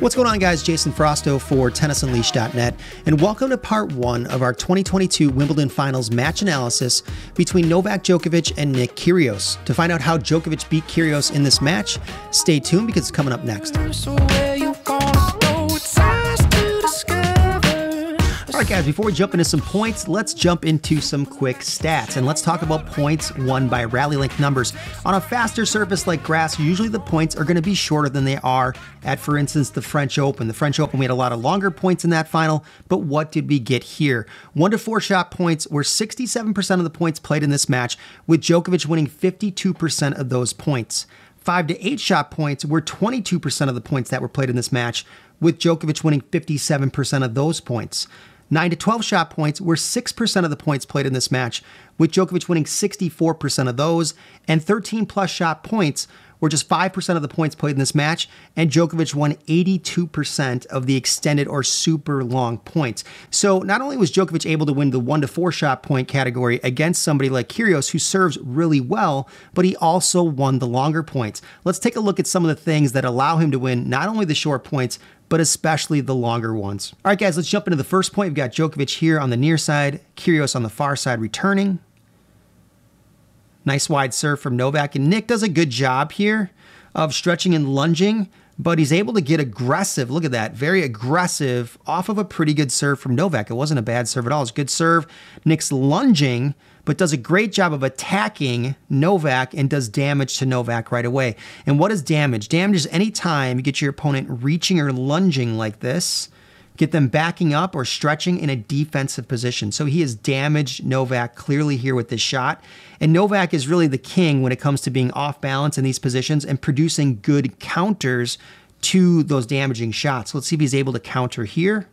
What's going on, guys? Jason Frausto for TennisUnleashed.net, and welcome to part one of our 2022 Wimbledon Finals match analysis between Novak Djokovic and Nick Kyrgios. To find out how Djokovic beat Kyrgios in this match, stay tuned because it's coming up next. All right, guys, before we jump into some points, let's jump into some quick stats, and let's talk about points won by rally length numbers. On a faster surface like grass, usually the points are going to be shorter than they are at, for instance, the French Open. The French Open, we had a lot of longer points in that final, but what did we get here? 1 to 4 shot points were 67% of the points played in this match, with Djokovic winning 52% of those points. 5 to 8 shot points were 22% of the points that were played in this match, with Djokovic winning 57% of those points. 9 to 12 shot points were 6% of the points played in this match, with Djokovic winning 64% of those, and 13 plus shot points were just 5% of the points played in this match, and Djokovic won 82% of the extended or super long points. So not only was Djokovic able to win the 1 to 4 shot point category against somebody like Kyrgios, who serves really well, but he also won the longer points. Let's take a look at some of the things that allow him to win not only the short points, but especially the longer ones. All right, guys, let's jump into the first point. We've got Djokovic here on the near side, Kyrgios on the far side returning. Nice wide serve from Novak, and Nick does a good job here of stretching and lunging, but he's able to get aggressive. Look at that, very aggressive off of a pretty good serve from Novak. It wasn't a bad serve at all. It's a good serve. Nick's lunging, but does a great job of attacking Novak and does damage to Novak right away. And what is damage? Damage is any time you get your opponent reaching or lunging like this, get them backing up or stretching in a defensive position. So he has damaged Novak clearly here with this shot. And Novak is really the king when it comes to being off balance in these positions and producing good counters to those damaging shots. Let's see if he's able to counter here.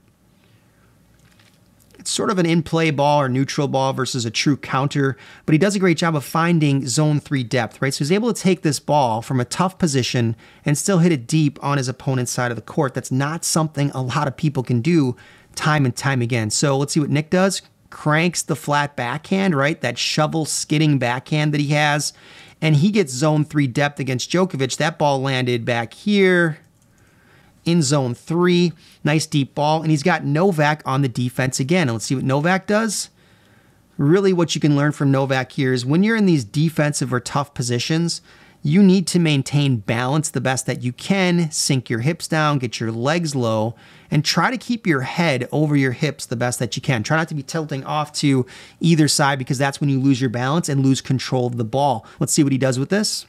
It's sort of an in-play ball or neutral ball versus a true counter, but he does a great job of finding zone 3 depth, right? So he's able to take this ball from a tough position and still hit it deep on his opponent's side of the court. That's not something a lot of people can do time and time again. So let's see what Nick does. Cranks the flat backhand, right? That shovel skidding backhand that he has. And he gets zone 3 depth against Djokovic. That ball landed back here in zone 3, nice deep ball, and he's got Novak on the defense again. And let's see what Novak does. Really what you can learn from Novak here is when you're in these defensive or tough positions, you need to maintain balance the best that you can, sink your hips down, get your legs low, and try to keep your head over your hips the best that you can. Try not to be tilting off to either side because that's when you lose your balance and lose control of the ball. Let's see what he does with this.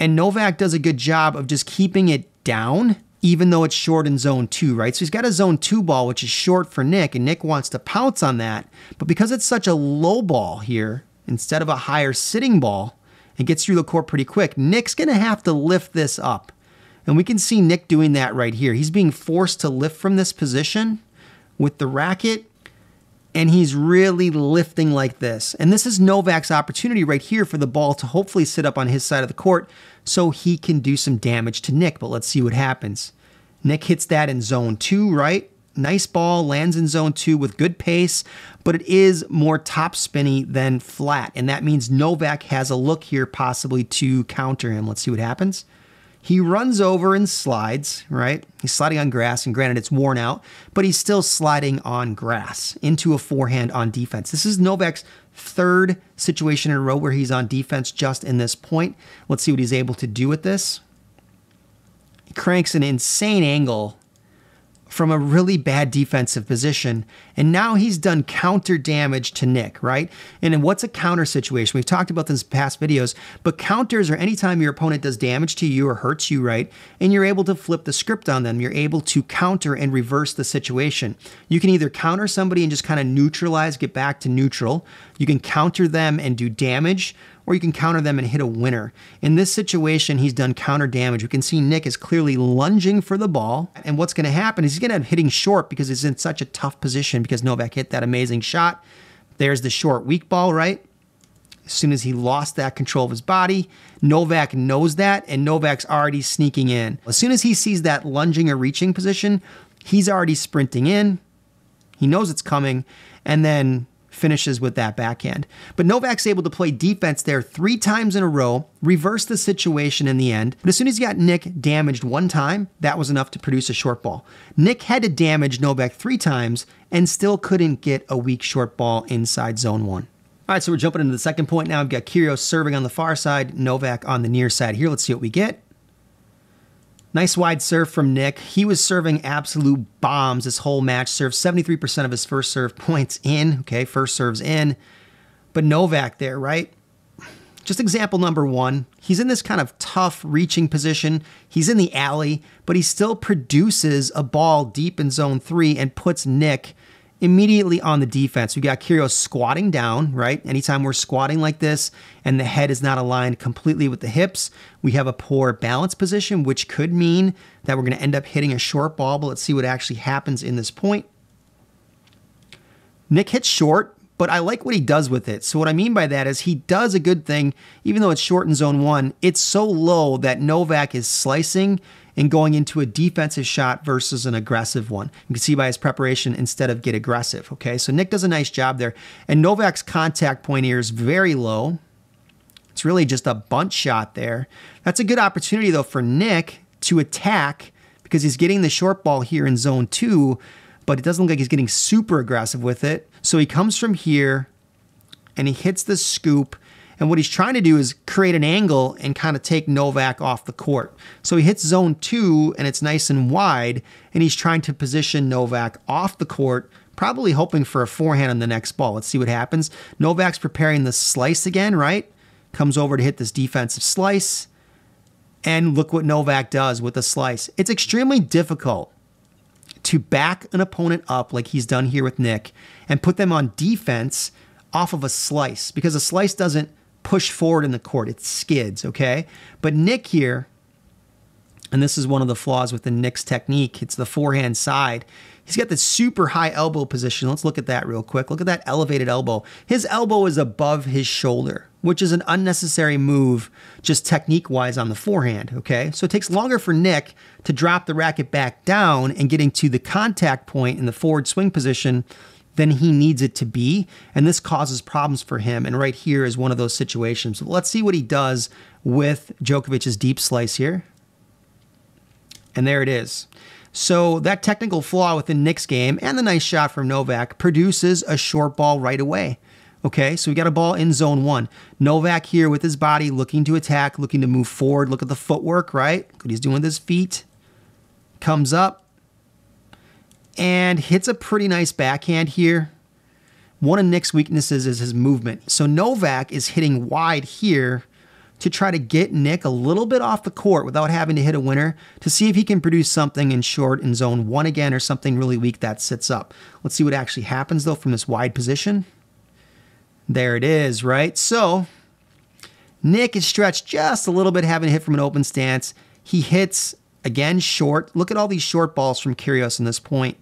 And Novak does a good job of just keeping it down even though it's short in zone 2, right? So he's got a zone 2 ball, which is short for Nick, and Nick wants to pounce on that. But because it's such a low ball here, instead of a higher sitting ball, it gets through the court pretty quick. Nick's gonna have to lift this up. And we can see Nick doing that right here. He's being forced to lift from this position with the racket, and he's really lifting like this. And this is Novak's opportunity right here for the ball to hopefully sit up on his side of the court so he can do some damage to Nick, but let's see what happens. Nick hits that in zone 2, right? Nice ball, lands in zone 2 with good pace, but it is more topspinny than flat, and that means Novak has a look here possibly to counter him. Let's see what happens. He runs over and slides, right? He's sliding on grass, and granted it's worn out, but he's still sliding on grass into a forehand on defense. This is Novak's third situation in a row where he's on defense just in this point. Let's see what he's able to do with this. He cranks an insane angle from a really bad defensive position, and now he's done counter damage to Nick, right? And then what's a counter situation? We've talked about this in past videos, but counters are anytime your opponent does damage to you or hurts you, right? And you're able to flip the script on them. You're able to counter and reverse the situation. You can either counter somebody and just kind of neutralize, get back to neutral. You can counter them and do damage, or you can counter them and hit a winner. In this situation, he's done counter damage. We can see Nick is clearly lunging for the ball, and what's gonna happen is he's gonna end up hitting short because he's in such a tough position because Novak hit that amazing shot. There's the short weak ball, right? As soon as he lost that control of his body, Novak knows that, and Novak's already sneaking in. As soon as he sees that lunging or reaching position, he's already sprinting in. He knows it's coming, and then finishes with that backhand. But Novak's able to play defense there 3 times in a row, reverse the situation in the end. But as soon as he got Nick damaged 1 time, that was enough to produce a short ball. Nick had to damage Novak 3 times and still couldn't get a weak short ball inside zone 1. All right, so we're jumping into the second point now. I've got Kyrgios serving on the far side, Novak on the near side here. Let's see what we get. Nice wide serve from Nick. He was serving absolute bombs this whole match. Served 73% of his first serve points in. Okay, first serves in. But Novak there, right? Just example number 1. He's in this kind of tough reaching position. He's in the alley, but he still produces a ball deep in zone 3 and puts Nick immediately on the defense. We got Kyrgios squatting down, right? Anytime we're squatting like this and the head is not aligned completely with the hips, we have a poor balance position, which could mean that we're going to end up hitting a short ball. But let's see what actually happens in this point. Nick hits short, but I like what he does with it. So what I mean by that is he does a good thing, even though it's short in zone 1, it's so low that Novak is slicing and going into a defensive shot versus an aggressive one. You can see by his preparation instead of get aggressive, okay? So Nick does a nice job there. And Novak's contact point here is very low. It's really just a bunt shot there. That's a good opportunity though for Nick to attack because he's getting the short ball here in zone 2, but it doesn't look like he's getting super aggressive with it. So he comes from here and he hits the scoop. And what he's trying to do is create an angle and kind of take Novak off the court. So he hits zone 2 and it's nice and wide, and he's trying to position Novak off the court, probably hoping for a forehand on the next ball. Let's see what happens. Novak's preparing the slice again, right? Comes over to hit this defensive slice. And look what Novak does with the slice. It's extremely difficult to back an opponent up like he's done here with Nick and put them on defense off of a slice, because a slice doesn't push forward in the court, it skids, okay? But Nick here, and this is one of the flaws with the Nick's technique, it's the forehand side. He's got this super high elbow position. Let's look at that real quick. Look at that elevated elbow. His elbow is above his shoulder, which is an unnecessary move just technique-wise on the forehand, okay? So it takes longer for Nick to drop the racket back down and getting to the contact point in the forward swing position than he needs it to be, and this causes problems for him, and right here is one of those situations. So let's see what he does with Djokovic's deep slice here. And there it is. So that technical flaw within Nick's game and the nice shot from Novak produces a short ball right away. Okay, so we got a ball in zone 1. Novak here with his body looking to attack, looking to move forward. Look at the footwork, right? Look what he's doing with his feet. Comes up and hits a pretty nice backhand here. One of Nick's weaknesses is his movement. So Novak is hitting wide here to try to get Nick a little bit off the court without having to hit a winner, to see if he can produce something in short in zone 1 again, or something really weak that sits up. Let's see what actually happens though from this wide position. There it is, right? So Nick is stretched just a little bit, having to hit from an open stance. He hits again short. Look at all these short balls from Kyrgios in this point.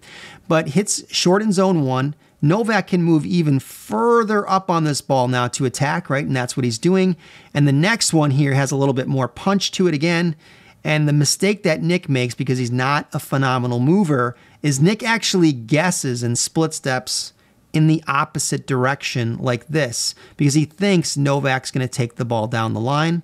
But hits short in zone 1. Novak can move even further up on this ball now to attack, right? And that's what he's doing. And the next one here has a little bit more punch to it again. And the mistake that Nick makes, because he's not a phenomenal mover, is Nick actually guesses and split steps in the opposite direction like this, because he thinks Novak's going to take the ball down the line.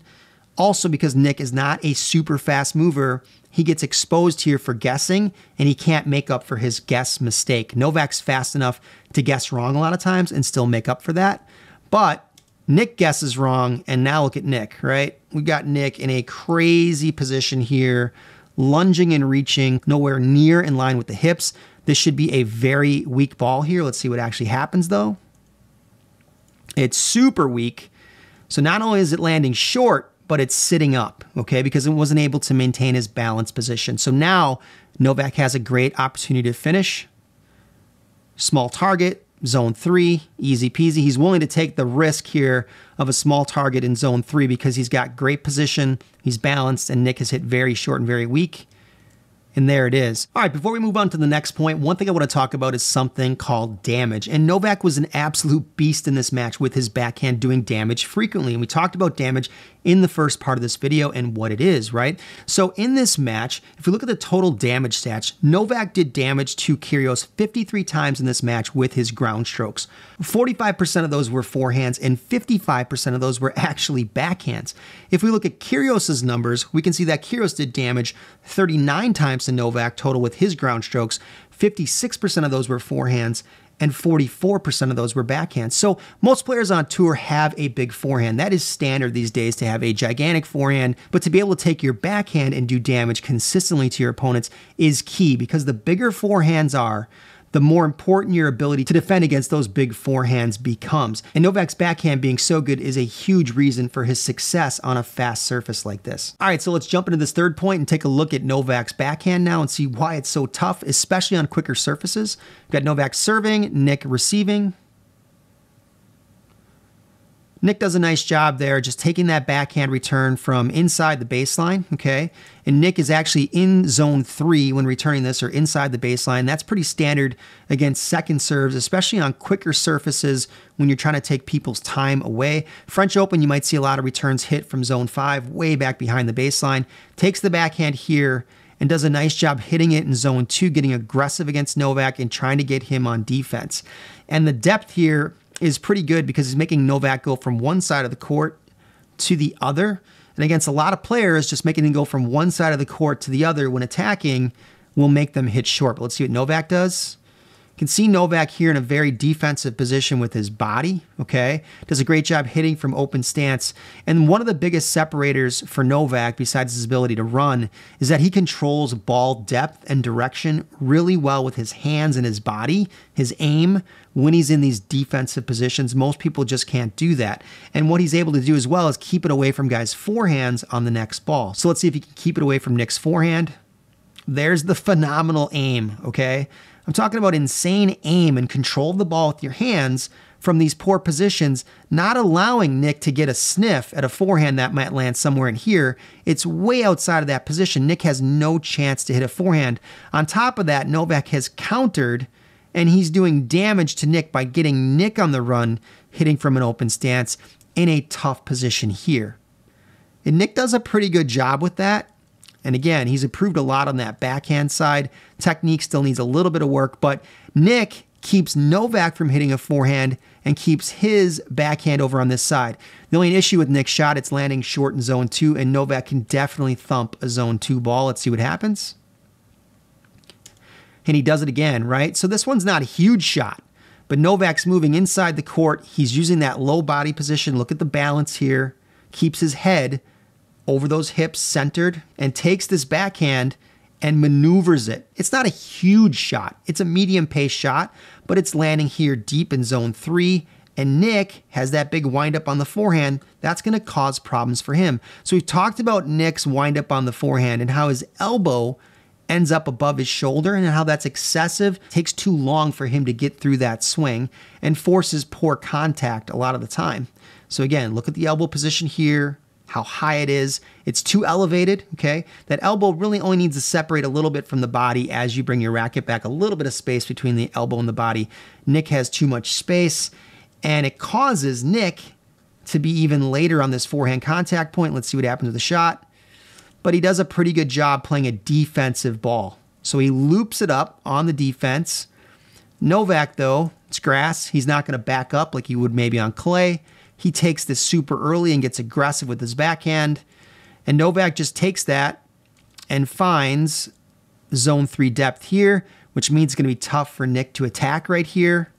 Also, because Nick is not a super fast mover, he gets exposed here for guessing, and he can't make up for his guess mistake. Novak's fast enough to guess wrong a lot of times and still make up for that. But Nick guesses wrong, and now look at Nick, right? We got Nick in a crazy position here, lunging and reaching, nowhere near in line with the hips. This should be a very weak ball here. Let's see what actually happens though. It's super weak. So not only is it landing short, but it's sitting up, okay, because it wasn't able to maintain his balance position. So now Novak has a great opportunity to finish. Small target, zone 3, easy peasy. He's willing to take the risk here of a small target in zone 3 because he's got great position, he's balanced, and Nick has hit very short and very weak. And there it is. All right, before we move on to the next point, one thing I want to talk about is something called damage. And Novak was an absolute beast in this match with his backhand, doing damage frequently. And we talked about damage in the first part of this video and what it is, right? So in this match, if we look at the total damage stats, Novak did damage to Kyrgios 53 times in this match with his ground strokes. 45% of those were forehands and 55% of those were actually backhands. If we look at Kyrgios' numbers, we can see that Kyrgios did damage 39 times to Novak total with his ground strokes. 56% of those were forehands and 44% of those were backhands. So most players on tour have a big forehand. That is standard these days to have a gigantic forehand, but to be able to take your backhand and do damage consistently to your opponents is key, because the bigger forehands are, the more important your ability to defend against those big forehands becomes. And Novak's backhand being so good is a huge reason for his success on a fast surface like this. All right, so let's jump into this third point and take a look at Novak's backhand now and see why it's so tough, especially on quicker surfaces. We've got Novak serving, Nick receiving. Nick does a nice job there, just taking that backhand return from inside the baseline, okay? And Nick is actually in zone three when returning this, or inside the baseline. That's pretty standard against second serves, especially on quicker surfaces when you're trying to take people's time away. French Open, you might see a lot of returns hit from zone five, way back behind the baseline. Takes the backhand here and does a nice job hitting it in zone two, getting aggressive against Novak and trying to get him on defense. And the depth here is pretty good because he's making Novak go from one side of the court to the other. And against a lot of players, just making him go from one side of the court to the other when attacking will make them hit short. But let's see what Novak does. You can see Novak here in a very defensive position with his body, okay? Does a great job hitting from open stance. And one of the biggest separators for Novak, besides his ability to run, is that he controls ball depth and direction really well with his hands and his body, his aim, when he's in these defensive positions. Most people just can't do that. And what he's able to do as well is keep it away from guys' forehands on the next ball. So let's see if he can keep it away from Nick's forehand. There's the phenomenal aim, okay? I'm talking about insane aim and control of the ball with your hands from these poor positions, not allowing Nick to get a sniff at a forehand that might land somewhere in here. It's way outside of that position. Nick has no chance to hit a forehand. On top of that, Novak has countered, and he's doing damage to Nick by getting Nick on the run, hitting from an open stance in a tough position here. And Nick does a pretty good job with that. And again, he's improved a lot on that backhand side. Technique still needs a little bit of work, but Nick keeps Novak from hitting a forehand and keeps his backhand over on this side. The only issue with Nick's shot, it's landing short in zone two, and Novak can definitely thump a zone two ball. Let's see what happens. And he does it again, right? So this one's not a huge shot, but Novak's moving inside the court. He's using that low body position. Look at the balance here. Keeps his head over those hips centered and takes this backhand and maneuvers it. It's not a huge shot. It's a medium pace shot, but it's landing here deep in zone three. And Nick has that big windup on the forehand. That's going to cause problems for him. So we've talked about Nick's windup on the forehand and how his elbow ends up above his shoulder and how that's excessive, takes too long for him to get through that swing and forces poor contact a lot of the time. So again, look at the elbow position here, how high it is. It's too elevated, okay? That elbow really only needs to separate a little bit from the body as you bring your racket back, a little bit of space between the elbow and the body. Nick has too much space, and it causes Nick to be even later on this forehand contact point. Let's see what happens with the shot. But he does a pretty good job playing a defensive ball. So he loops it up on the defense. Novak, though, it's grass. He's not going to back up like he would maybe on clay. He takes this super early and gets aggressive with his backhand. And Novak just takes that and finds zone three depth here, which means it's going to be tough for Nick to attack right here.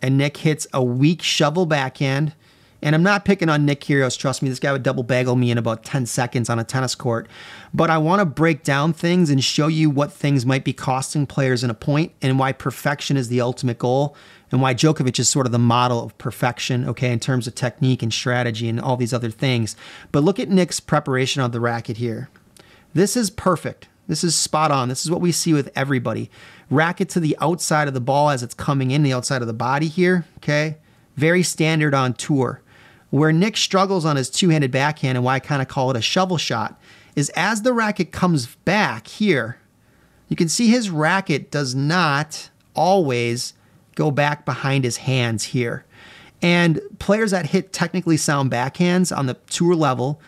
And Nick hits a weak shovel backhand. And I'm not picking on Nick Kyrgios, trust me, this guy would double bagel me in about 10 seconds on a tennis court. But I want to break down things and show you what things might be costing players in a point and why perfection is the ultimate goal and why Djokovic is sort of the model of perfection, okay, in terms of technique and strategy and all these other things. But look at Nick's preparation on the racket here. This is perfect. This is spot on. This is what we see with everybody. Racket to the outside of the ball as it's coming in, the outside of the body here, okay? Very standard on tour. Where Nick struggles on his two-handed backhand and why I kind of call it a shovel shot is as the racket comes back here, you can see his racket does not always go back behind his hands here. And players that hit technically sound backhands on the tour level,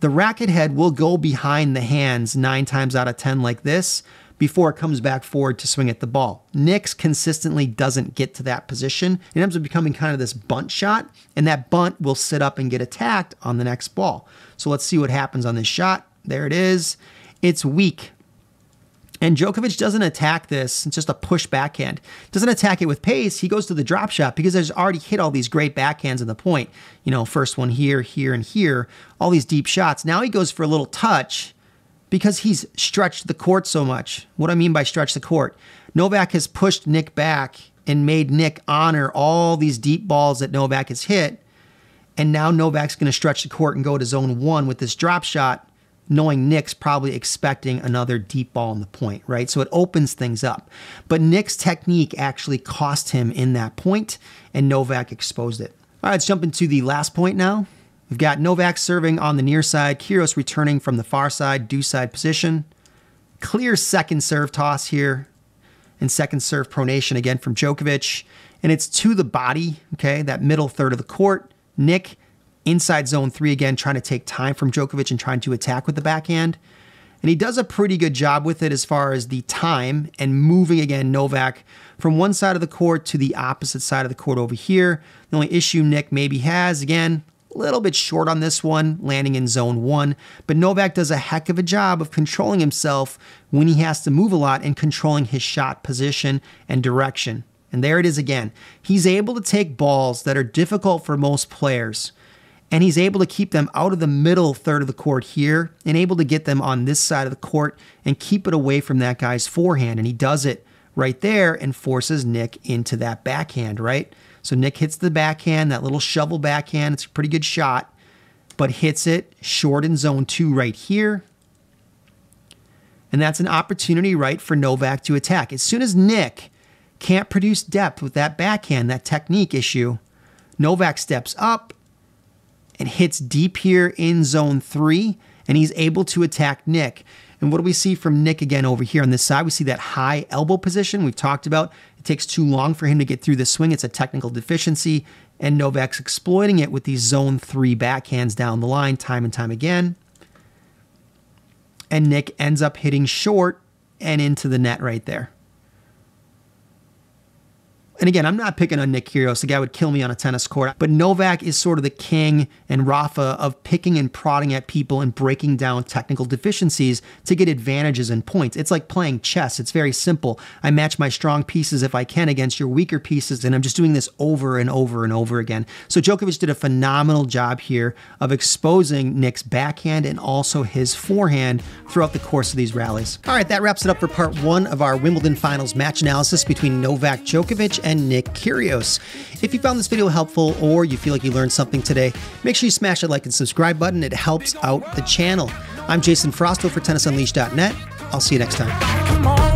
the racket head will go behind the hands 9 times out of 10 like this before it comes back forward to swing at the ball. Nick's consistently doesn't get to that position. It ends up becoming kind of this bunt shot, and that bunt will sit up and get attacked on the next ball. So let's see what happens on this shot. There it is. It's weak. And Djokovic doesn't attack this. It's just a push backhand. Doesn't attack it with pace. He goes to the drop shot because there's already hit all these great backhands in the point. You know, first one here, here, and here. All these deep shots. Now he goes for a little touch because he's stretched the court so much. What I mean by stretch the court, Novak has pushed Nick back and made Nick honor all these deep balls that Novak has hit. And now Novak's going to stretch the court and go to zone one with this drop shot, knowing Nick's probably expecting another deep ball in the point, right? So it opens things up. But Nick's technique actually cost him in that point, and Novak exposed it. All right, let's jump into the last point now. We've got Novak serving on the near side, Kyrgios returning from the far side, do side position. Clear second serve toss here, and second serve pronation again from Djokovic. And it's to the body, okay, that middle third of the court. Nick inside zone three again, trying to take time from Djokovic and trying to attack with the backhand. And he does a pretty good job with it as far as the time and moving again Novak from one side of the court to the opposite side of the court over here. The only issue Nick maybe has, again, a little bit short on this one, landing in zone one. But Novak does a heck of a job of controlling himself when he has to move a lot and controlling his shot position and direction. And there it is again. He's able to take balls that are difficult for most players, and he's able to keep them out of the middle third of the court here and able to get them on this side of the court and keep it away from that guy's forehand. And he does it right there and forces Nick into that backhand, right? So Nick hits the backhand, that little shovel backhand. It's a pretty good shot, but hits it short in zone two right here. And that's an opportunity, right, for Novak to attack. As soon as Nick can't produce depth with that backhand, that technique issue, Novak steps up and hits deep here in zone three, and he's able to attack Nick. And what do we see from Nick again over here on this side? We see that high elbow position we've talked about. It takes too long for him to get through the swing. It's a technical deficiency, and Novak's exploiting it with these zone three backhands down the line time and time again. And Nick ends up hitting short and into the net right there. And again, I'm not picking on Nick Kyrgios. The guy would kill me on a tennis court. But Novak is sort of the king and Rafa of picking and prodding at people and breaking down technical deficiencies to get advantages and points. It's like playing chess. It's very simple. I match my strong pieces if I can against your weaker pieces, and I'm just doing this over and over and over again. So Djokovic did a phenomenal job here of exposing Nick's backhand and also his forehand throughout the course of these rallies. All right, that wraps it up for part one of our Wimbledon Finals match analysis between Novak Djokovic and Nick Kyrgios. If you found this video helpful or you feel like you learned something today, make sure you smash that like and subscribe button. It helps out the channel. I'm Jason Frausto for TennisUnleashed.net. I'll see you next time.